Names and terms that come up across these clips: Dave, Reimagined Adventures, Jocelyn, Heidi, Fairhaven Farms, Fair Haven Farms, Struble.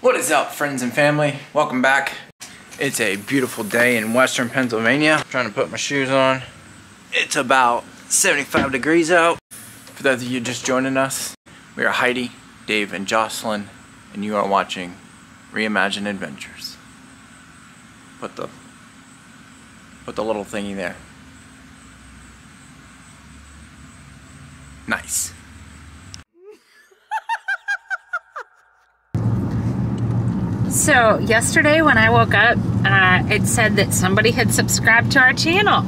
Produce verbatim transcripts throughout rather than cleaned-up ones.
What is up, friends and family? Welcome back. It's a beautiful day in western Pennsylvania. I'm trying to put my shoes on. It's about seventy-five degrees out. For those of you just joining us, we are Heidi, Dave, and Jocelyn, and you are watching Reimagined Adventures. Put the, put the little thingy there. Nice. So yesterday when I woke up, uh, it said that somebody had subscribed to our channel.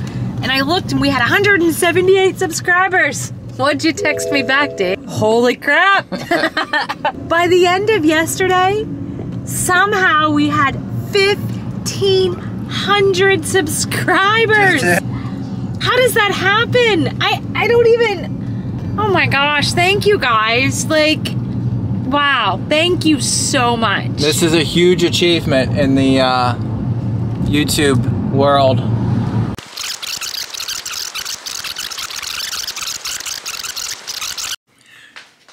And I looked and we had one hundred seventy-eight subscribers. What'd you text me back, Dave? Holy crap. By the end of yesterday, somehow we had fifteen hundred subscribers. How does that happen? I, I don't even, oh my gosh, thank you guys. Like, wow, thank you so much. This is a huge achievement in the uh, YouTube world.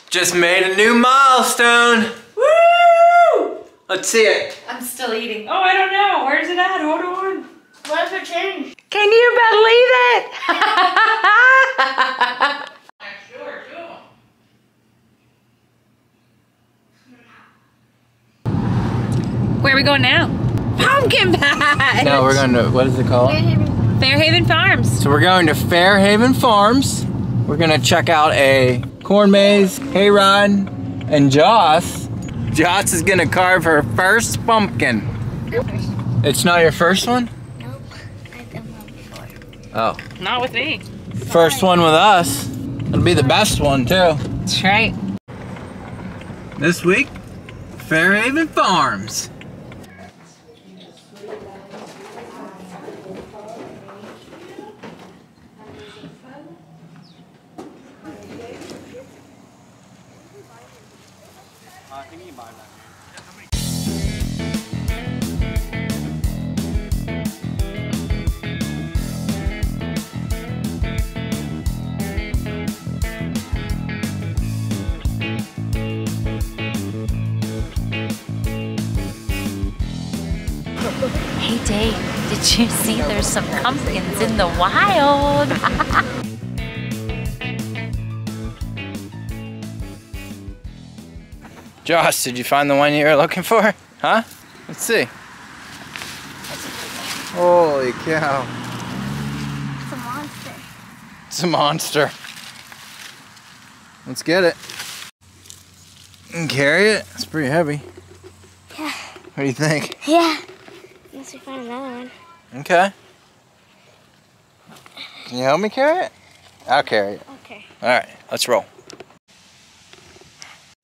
Just made a new milestone. Woo! Let's see it. I'm still eating. Oh, I don't know. Where's it at? Hold on. What if it changed? Can you believe it? I'm sure, too. Where are we going now? Pumpkin patch. No, we're going to, what is it called? Fairhaven. Fairhaven Farms. So we're going to Fairhaven Farms. We're going to check out a corn maze, hayride, and Joss. Joss is gonna carve her first pumpkin. Nope. It's not your first one? Nope, I've done one before. Oh. Not with me. First one with us. It'll be the best one too. That's right. This week, Fairhaven Farms. Hey Dave, did you see there's some pumpkins in the wild? Josh, did you find the one you were looking for? Huh? Let's see. Holy cow. It's a monster. It's a monster. Let's get it. And carry it? It's pretty heavy. Yeah. What do you think? Yeah. Unless we find another one. Okay. Can you help me carry it? I'll carry it. Okay. Alright, let's roll.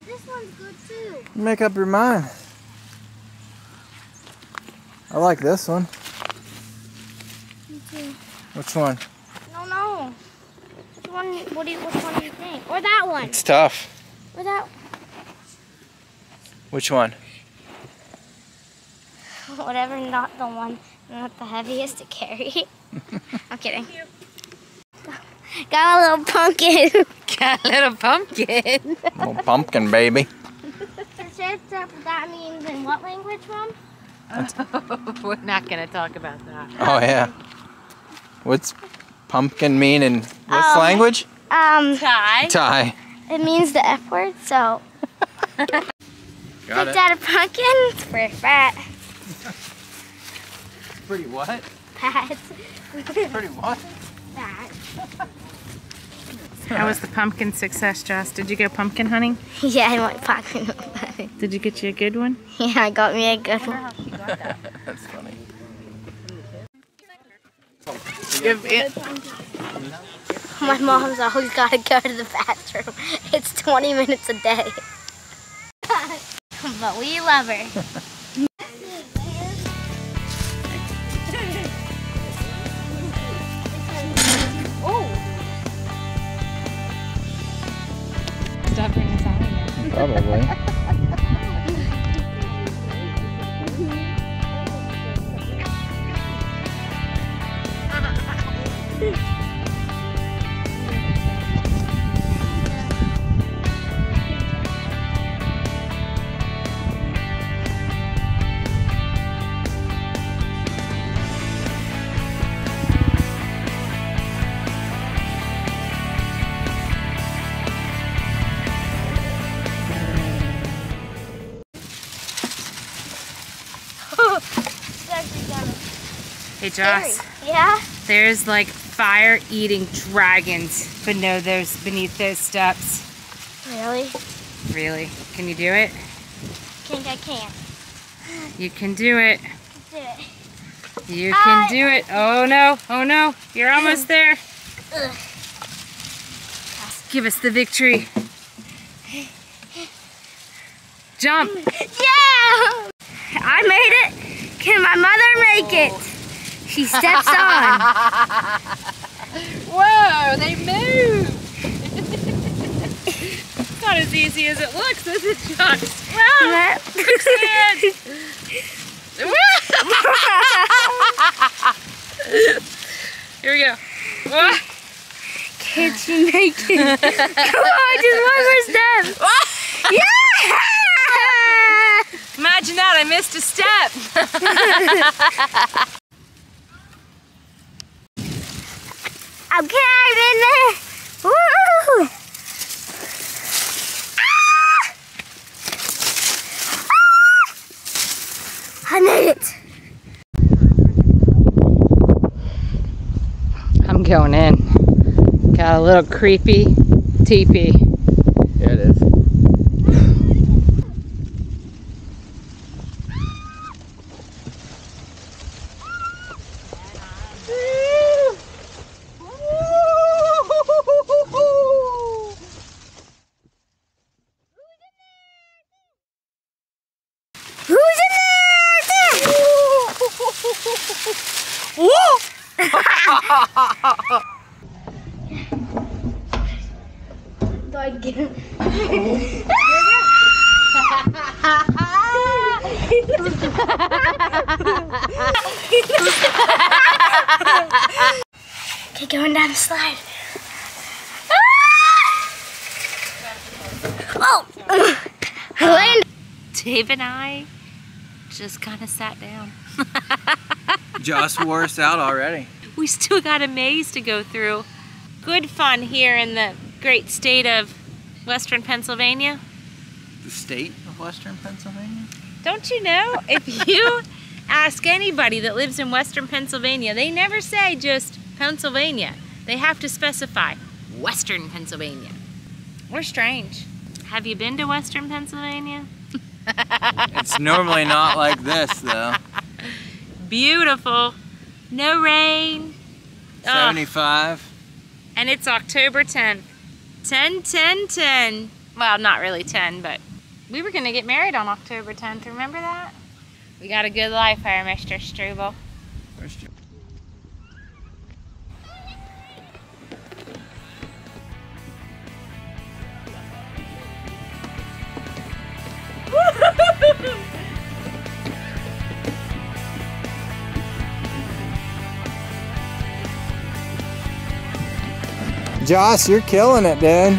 This one's good too. Make up your mind. I like this one. Me too. Which one? No, no. Which one? What do you? Which one do you think? Or that one? It's tough. Or that. Which one? Whatever, not the one, not the heaviest to carry. I'm kidding. Got a little pumpkin. Got a little pumpkin. Little pumpkin, baby. That means in what language, Mom? Oh, we're not gonna talk about that. Oh yeah. What's pumpkin mean in what um, language? Um. Thai. Thai. It means the F word, so. Got Picked it. Out a pumpkin. It's pretty fat. It's pretty what? Fat. It's pretty what? Fat. How was the pumpkin success, Joss? Did you go pumpkin hunting? Yeah, I went pumpkin hunting. Did you get you a good one? Yeah, I got me a good one. That's funny. Give it. My mom's always got to go to the bathroom. It's twenty minutes a day. But we love her. Probably. Hey, Joss. Yeah? There's like fire-eating dragons beneath those, beneath those steps. Really? Really? Can you do it? I think I can. You can do it. Do it. You can uh, do it. Oh no, oh no. You're almost there. Ugh. Give us the victory. Jump. Yeah! I made it. Can my mother make it? She steps on. Whoa, they move. It's not as easy as it looks, is it, John? Wow. Here we go. Whoa. Can she make it? Come on, just one more step. Yeah! Imagine that, I missed a step. Okay, I'm in there. Woo! Ah! Ah! I made it. I'm going in. Got a little creepy teepee. There it is. Okay, going down the slide. Oh! I landed. Dave and I just kind of sat down. Joss wore us out already. We still got a maze to go through. Good fun here in the great state of Western Pennsylvania. The state of Western Pennsylvania? Don't you know? If you ask anybody that lives in Western Pennsylvania, they never say just Pennsylvania. They have to specify Western Pennsylvania. We're strange. Have you been to Western Pennsylvania? It's normally not like this, though. Beautiful. No rain. seventy-five. Ugh. And it's October tenth. ten, ten, ten. Well, not really ten, but we were going to get married on October tenth. Remember that? We got a good life here, Mister Struble. Joss, you're killing it, dude.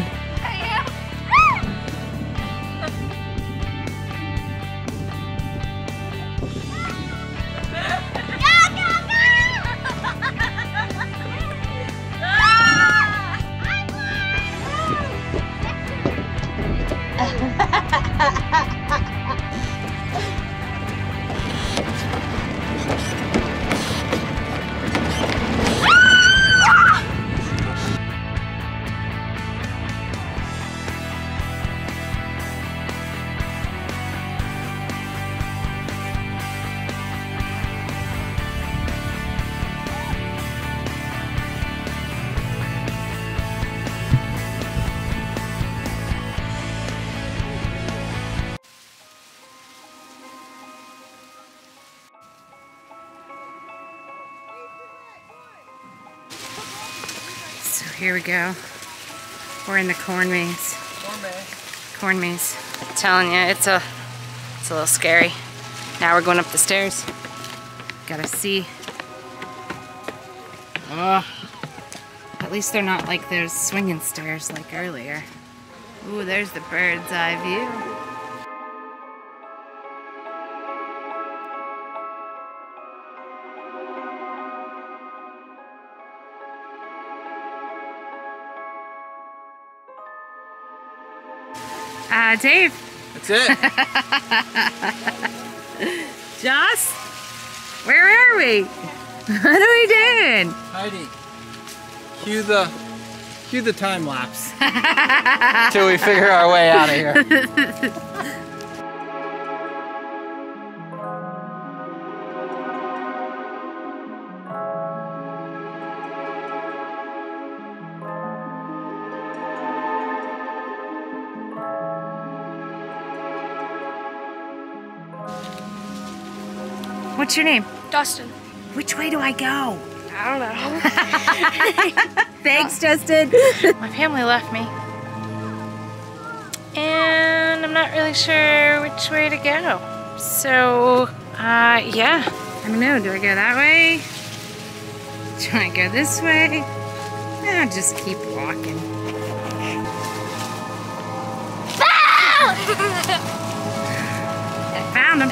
Here we go. We're in the corn maze. Corn maze. Corn maze. I'm telling you, it's a, it's a little scary. Now we're going up the stairs. Gotta see. Uh, at least they're not like those swinging stairs like earlier. Ooh, there's the bird's eye view. Uh, Dave. That's it. Joss, Where are we? What are we doing? Heidi, cue the, cue the time lapse. Till we figure our way out of here. What's your name? Dustin. Which way do I go? I don't know. Thanks, Dustin. My family left me. And I'm not really sure which way to go. So, uh, yeah. I don't know. Do I go that way? Do I go this way? I'll just keep walking. I found him.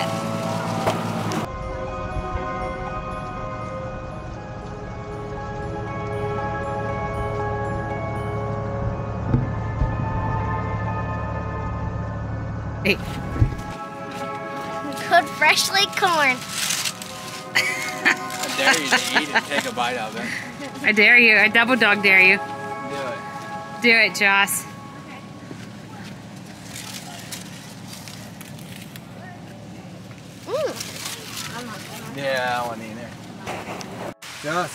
Hey. Good freshly corn. I dare you to eat and take a bite of it. I dare you. I double dog dare you. Do it. Do it, Joss. Okay. Ooh. I'm not gonna. Yeah, I wouldn't either. Joss,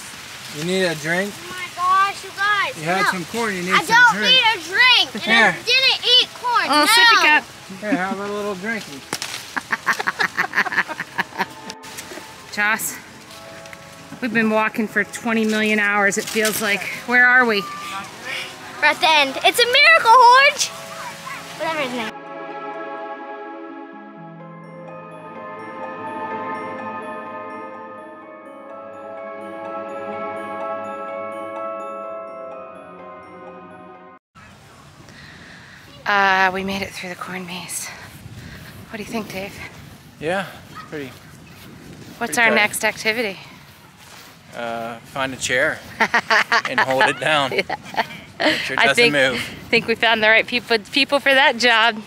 you need a drink? Oh my gosh, you guys. You had no. some corn. You need I some drink. I don't need a drink. And I didn't eat corn. Oh, no. Sippy cup. Here, have a little drinky. Joss, we've been walking for twenty million hours, it feels like. Where are we? We're at the end. It's a miracle, Horge! Whatever his name. Uh, we made it through the corn maze. What do you think, Dave? Yeah, pretty. What's pretty our tight. next activity? Uh, find a chair and hold it down. Yeah. Make sure it I doesn't think, move. I think we found the right people, people for that job.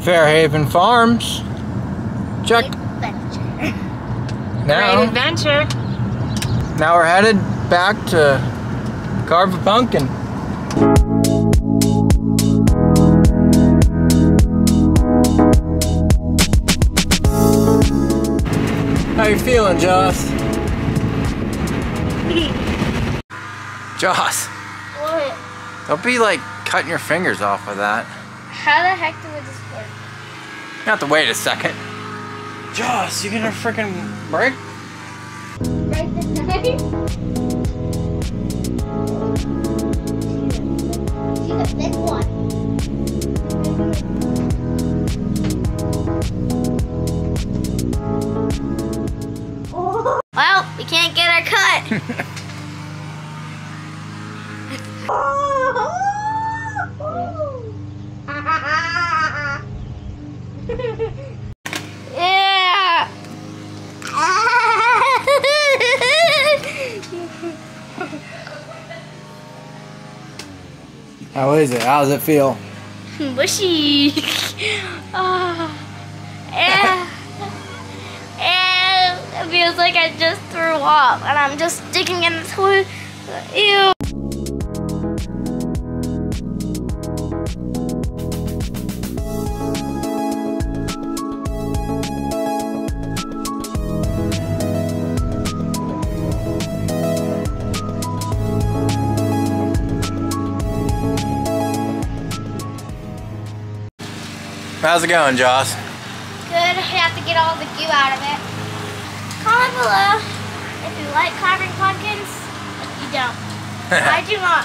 Fairhaven Farms. Check. Adventure. Now, Great adventure. Now we're headed back to carve a pumpkin. How you feeling, Joss? Joss. What? Don't be like cutting your fingers off with that. How the heck do we just work? You have to wait a second. Joss, you gonna freaking break? Break this knife? She's a thick one. Well, we can't get our cut. How is it? How does it feel? Mushy. Oh. And, and it feels like I just threw up and I'm just sticking in the toilet. Ew. How's it going, Joss? Good. I have to get all the goo out of it. Comment below if you like carving pumpkins. You don't. I do not.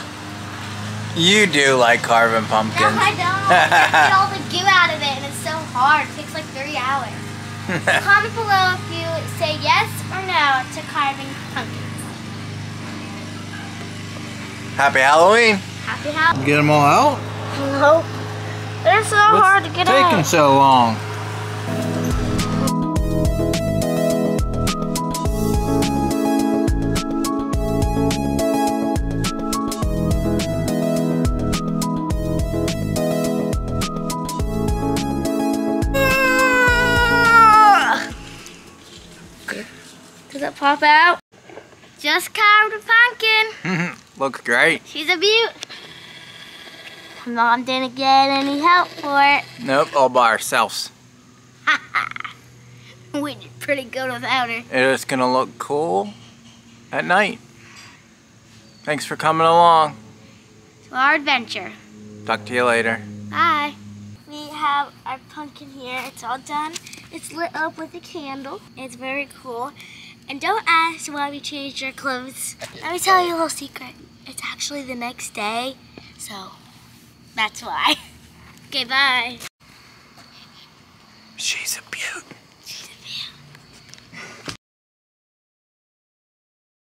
You do like carving pumpkins. No, I don't. I have to get all the goo out of it, and it's so hard. It takes like three hours. Comment below if you say yes or no to carving pumpkins. Happy Halloween. Happy Halloween. Get them all out? Nope. They're so What's hard to get out. Taking so long. Does it pop out? Just carved a pumpkin. Looks great. She's a beaut. Mom didn't get any help for it. Nope, all by ourselves. We did pretty good without her. It's gonna look cool at night. Thanks for coming along. To our adventure. Talk to you later. Bye. We have our pumpkin here. It's all done. It's lit up with a candle. It's very cool. And don't ask why we changed our clothes. Let me tell you a little secret. It's actually the next day, so that's why. Okay, bye. She's a beaut.